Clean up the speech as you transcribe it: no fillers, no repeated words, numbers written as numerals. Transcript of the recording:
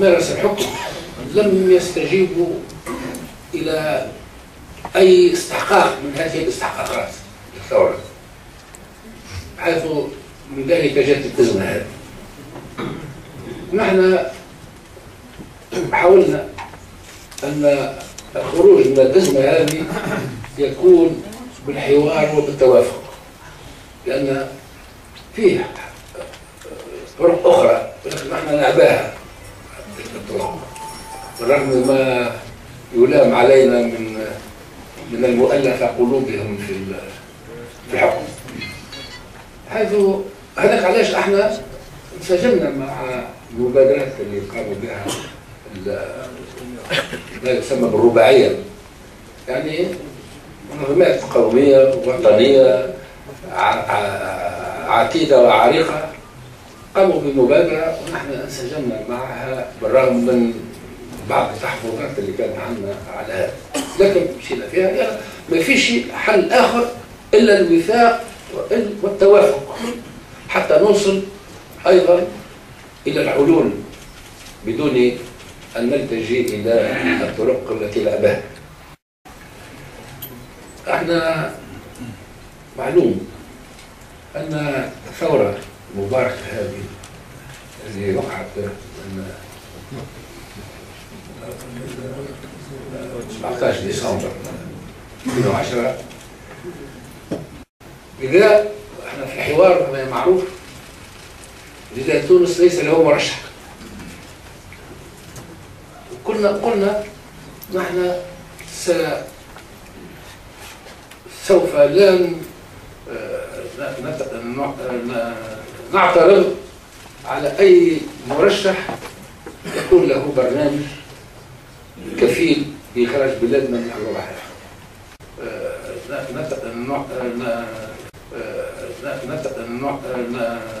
مارس الحكم لم يستجيبوا إلى أي استحقاق من هذه الاستحقاقات الثورة، حيث من ذلك جاءت الأزمة هذه. نحن حاولنا أن الخروج من الأزمة هذه يكون بالحوار وبالتوافق، لأن فيه طرق أخرى ولكن نحن نعباها تلك الطرق، بالرغم ما يلام علينا من المؤلفة قلوبهم في الحكم، حيث هذاك علاش احنا انسجمنا مع المبادرات اللي قاموا بها ما يسمى بالرباعية، يعني منظمات قومية وطنية عتيدة وعريقة قاموا بمبادرة، ونحن انسجمنا معها بالرغم من بعض التحفظات اللي كانت عندنا على هذا، لكن مشينا فيها. يعني ما فيش حل آخر إلا الوفاق والتوافق حتى نوصل أيضا إلى الحلول بدون أن نلتجئ إلى الطرق التي لا بها. احنا معلوم أن الثورة المباركة هذه اللي وقعت من 17 ديسمبر 2010، لذا احنا في الحوار ما معروف، لذا تونس ليس له مرشح، وكنا قلنا نحن سوف لن نعترض على أي مرشح يكون له برنامج كفيل لإخراج بلادنا من الوضع.